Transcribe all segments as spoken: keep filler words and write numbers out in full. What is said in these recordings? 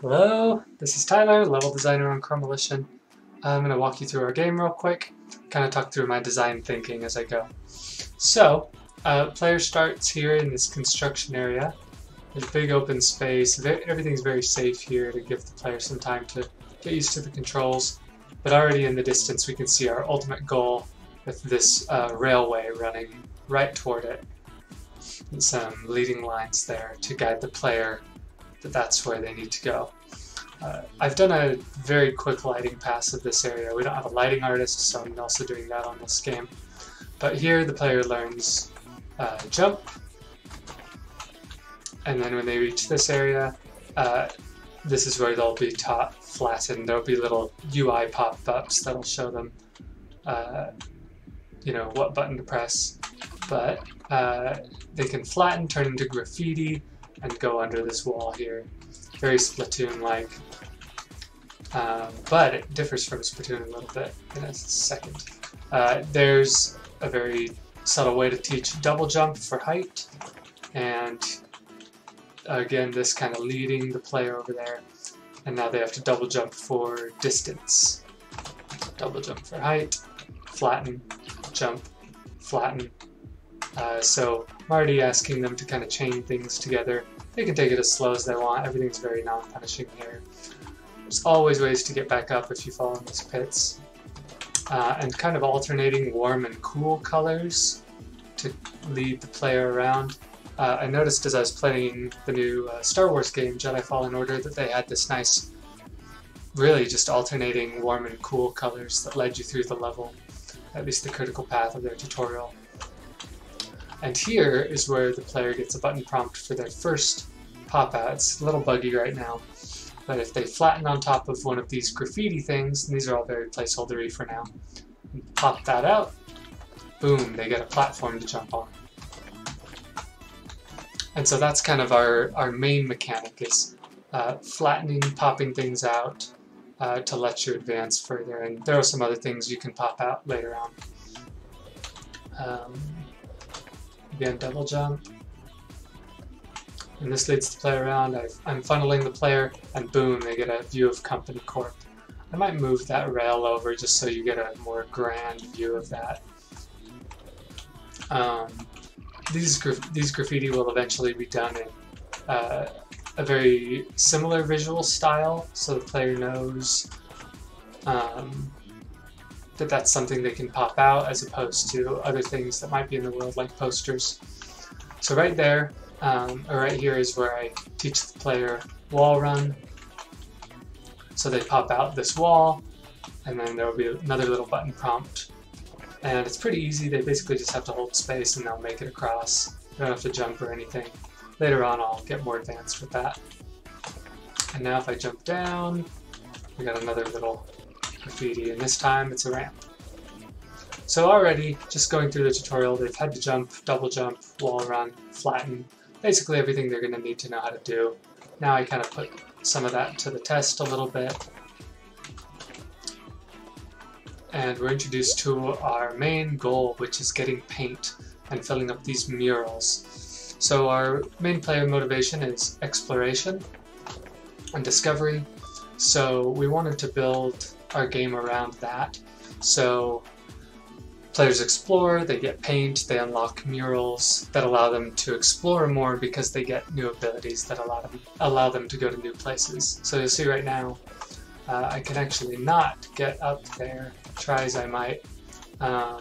Hello, this is Tyler, level designer on Chromalition. I'm going to walk you through our game real quick, kind of talk through my design thinking as I go. So, uh, player starts here in this construction area. There's a big open space. Everything's very safe here to give the player some time to get used to the controls. But already in the distance we can see our ultimate goal with this uh, railway running right toward it. And some leading lines there to guide the player that that's where they need to go. Uh, I've done a very quick lighting pass of this area. We don't have a lighting artist, so I'm also doing that on this game. But here the player learns uh, jump, and then when they reach this area, uh, this is where they'll be taught flatten. There'll be little U I pop-ups that'll show them, uh, you know, what button to press. But uh, they can flatten, turn into graffiti, and go under this wall here. Very Splatoon-like, um, but it differs from Splatoon a little bit in a second. Uh, there's a very subtle way to teach double jump for height, and again this kind of leading the player over there, and now they have to double jump for distance. Double jump for height, flatten, jump, flatten. Uh, so I'm already asking them to kind of chain things together. They can take it as slow as they want. Everything's very non-punishing here. There's always ways to get back up if you fall in these pits. Uh, and kind of alternating warm and cool colors to lead the player around. Uh, I noticed as I was playing the new uh, Star Wars game, Jedi Fallen Order, that they had this nice, really just alternating warm and cool colors that led you through the level, at least the critical path of their tutorial. And here is where the player gets a button prompt for their first pop-out. It's a little buggy right now, but if they flatten on top of one of these graffiti things, and these are all very placeholder-y for now, and pop that out, boom, they get a platform to jump on. And so that's kind of our, our main mechanic, is uh, flattening, popping things out uh, to let you advance further, and there are some other things you can pop out later on. Um, Again, double jump, and this leads the player around. I've, I'm funneling the player, and boom, they get a view of Company Corp. I might move that rail over just so you get a more grand view of that. Um, these gra these graffiti will eventually be done in uh, a very similar visual style, so the player knows um, that that's something they can pop out as opposed to other things that might be in the world, like posters. So right there, um, or right here, is where I teach the player wall run. So they pop out this wall, and then there will be another little button prompt. And it's pretty easy. They basically just have to hold space and they'll make it across. They don't have to jump or anything. Later on I'll get more advanced with that. And now if I jump down, we got another little graffiti, and this time it's a ramp. So already, just going through the tutorial, they've had to jump, double jump, wall run, flatten, basically everything they're going to need to know how to do. Now I kind of put some of that to the test a little bit. And we're introduced to our main goal, which is getting paint and filling up these murals. So our main player motivation is exploration and discovery. So we wanted to build our game around that. So players explore, they get paint, they unlock murals that allow them to explore more because they get new abilities that allow them, allow them to go to new places. So you'll see right now, uh, I can actually not get up there, try as I might. Um,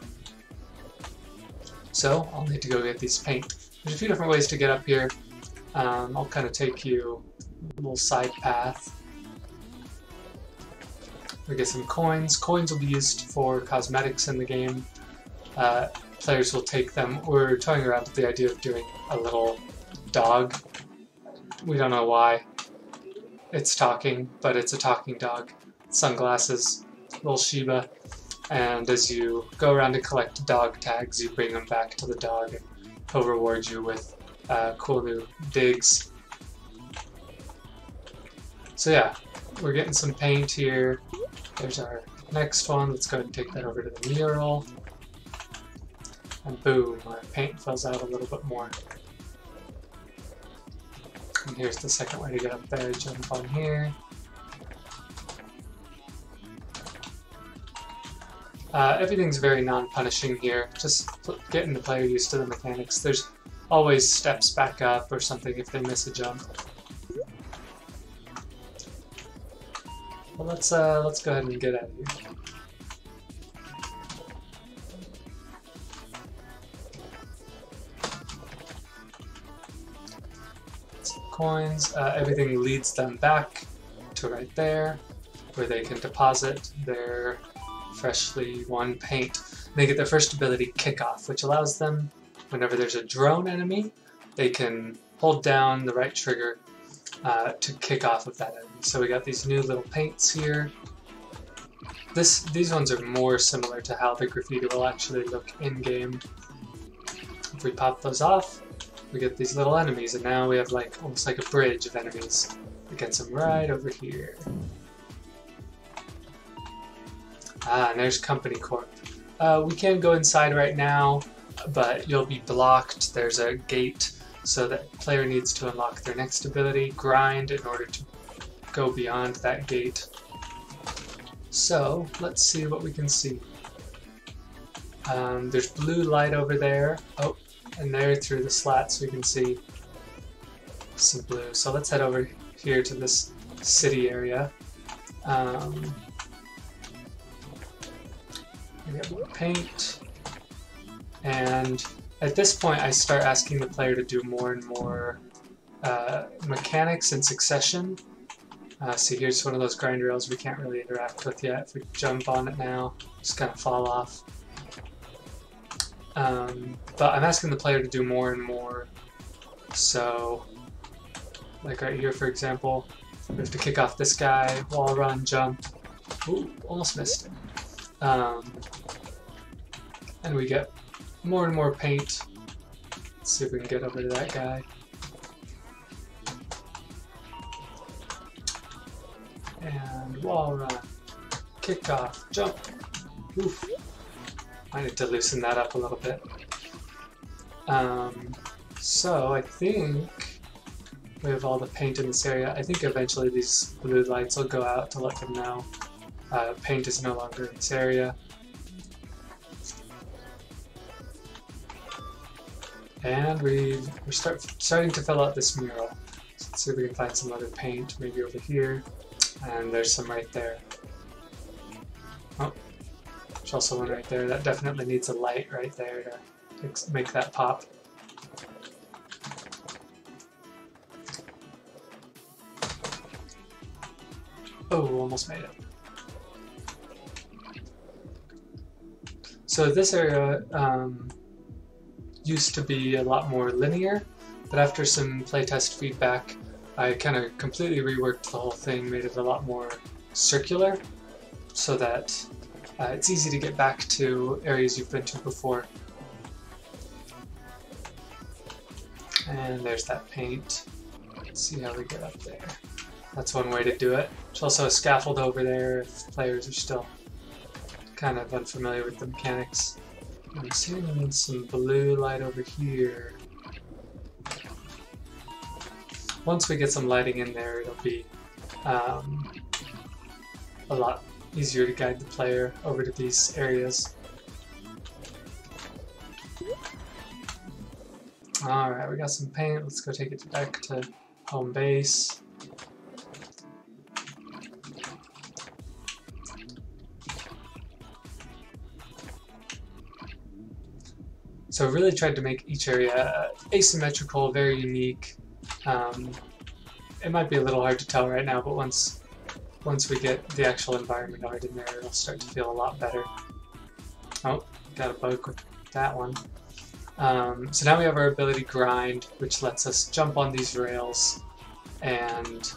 so I'll need to go get these paint. There's a few different ways to get up here. Um, I'll kind of take you a little side path. We get some coins. Coins will be used for cosmetics in the game. Uh, players will take them. We're toying around with the idea of doing a little dog. We don't know why it's talking, but it's a talking dog. Sunglasses, little Shiba, and as you go around and collect dog tags, you bring them back to the dog, and he'll reward you with uh, cool new digs. So yeah, we're getting some paint here. There's our next one. Let's go ahead and take that over to the mural. And boom, our paint fills out a little bit more. And here's the second way to get up there. Jump on here. Uh, everything's very non-punishing here, just getting the player used to the mechanics. There's always steps back up or something if they miss a jump. Well, let's, uh, let's go ahead and get out of here. Some coins. Uh, everything leads them back to right there, where they can deposit their freshly won paint. They get their first ability, Kickoff, which allows them, whenever there's a drone enemy, they can hold down the right trigger uh, to kick off of that enemy. So we got these new little paints here. This, these ones are more similar to how the graffiti will actually look in-game. If we pop those off, we get these little enemies, and now we have like almost like a bridge of enemies. It gets them right over here. Ah, and there's Company Corp. Uh, we can go inside right now, but you'll be blocked. There's a gate, so that player needs to unlock their next ability, Grind, in order to go beyond that gate. So, let's see what we can see. Um, there's blue light over there. Oh, and there through the slats we can see some blue. So let's head over here to this city area. Um, We get more paint, and at this point I start asking the player to do more and more uh, mechanics in succession. Uh, see, here's one of those grind rails we can't really interact with yet. If we jump on it now, it's gonna fall off. Um, but I'm asking the player to do more and more. So, like right here for example, we have to kick off this guy, wall run, jump. Ooh, almost missed it. Um, and we get more and more paint. Let's see if we can get over to that guy. And wall run, kick off, jump. Oof. I need to loosen that up a little bit. Um, so I think we have all the paint in this area. I think eventually these blue lights will go out to let them know Uh, paint is no longer in this area. And we we're start, starting to fill out this mural. So let's see if we can find some other paint, maybe over here. And there's some right there. Oh, there's also one right there. That definitely needs a light right there to make that pop. Oh, almost made it. So this area um, used to be a lot more linear, but after some playtest feedback, I kind of completely reworked the whole thing, made it a lot more circular, so that uh, it's easy to get back to areas you've been to before. And there's that paint. Let's see how we get up there. That's one way to do it. There's also a scaffold over there if players are still kind of unfamiliar with the mechanics. I'm seeing some blue light over here. Once we get some lighting in there, it'll be um, a lot easier to guide the player over to these areas. Alright, we got some paint. Let's go take it back to home base. So I really tried to make each area asymmetrical, very unique. Um, it might be a little hard to tell right now, but once once we get the actual environment art in there, it'll start to feel a lot better. Oh, got a bug with that one. Um, so now we have our ability Grind, which lets us jump on these rails and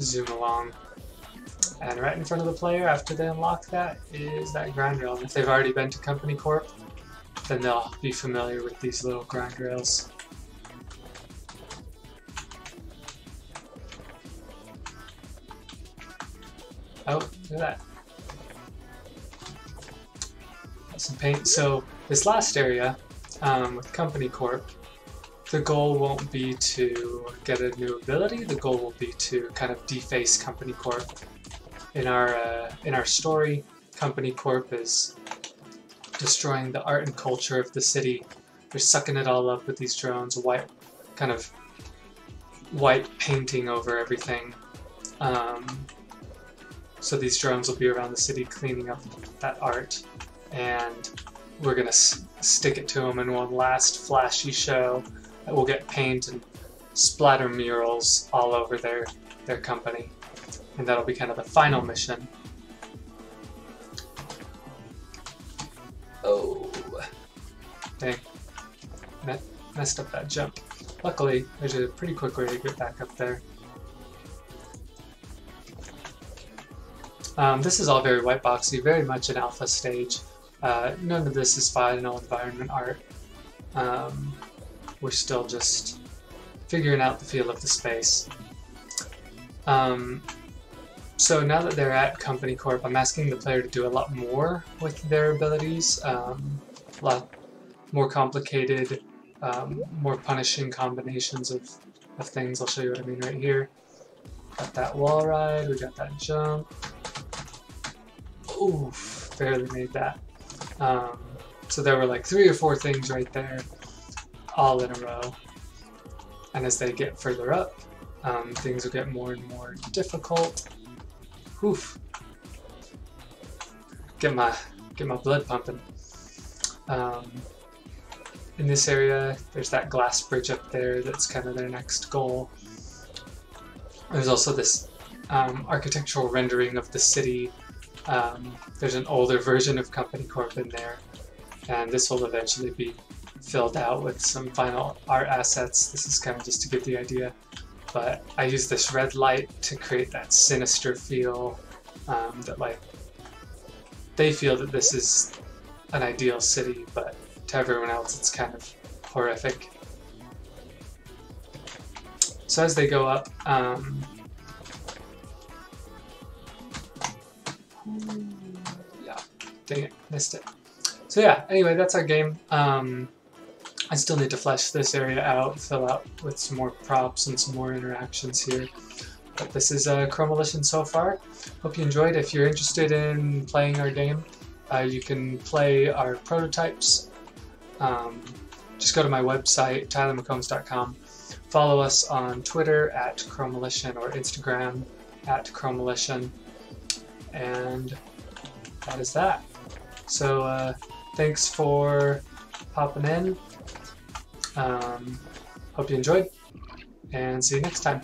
zoom along. And right in front of the player, after they unlock that, is that grind rail. And if they've already been to Company Corp, then they'll be familiar with these little grind rails. Oh, look at that. Got some paint. So this last area um, with Company Corp, the goal won't be to get a new ability, the goal will be to kind of deface Company Corp. In our, uh, in our story, Company Corp is destroying the art and culture of the city. They're sucking it all up with these drones, white, kind of white painting over everything. Um, so these drones will be around the city cleaning up that art, and we're going to s stick it to them in one last flashy show that will get paint and splatter murals all over their, their company. And that'll be kind of the final mission. Oh. Dang. And I messed up that jump. Luckily, there's a pretty quick way to get back up there. Um, this is all very white boxy, very much an alpha stage. Uh, none of this is final environment art. Um, we're still just figuring out the feel of the space. Um, So now that they're at Company Corp, I'm asking the player to do a lot more with their abilities, um, a lot more complicated, um, more punishing combinations of, of things. I'll show you what I mean right here. Got that wall ride, we got that jump. Oof, barely made that. Um, so there were like three or four things right there, all in a row. And as they get further up, um, things will get more and more difficult. Oof. Get my get my blood pumping. Um, in this area, there's that glass bridge up there. That's kind of their next goal. There's also this um, architectural rendering of the city. Um, there's an older version of Company Corp in there, and this will eventually be filled out with some final art assets. This is kind of just to give the idea. But I use this red light to create that sinister feel um, that, like, they feel that this is an ideal city, but to everyone else it's kind of horrific. So as they go up, um, yeah, dang it, missed it. So yeah, anyway, that's our game. Um, I still need to flesh this area out, fill out with some more props and some more interactions here. But this is uh, Chromalition so far. Hope you enjoyed. If you're interested in playing our game, uh, you can play our prototypes. Um, just go to my website, tyler mccombs dot com. Follow us on Twitter at Chromalition or Instagram at Chromalition. And that is that. So uh, thanks for popping in. Um, hope you enjoyed, and see you next time.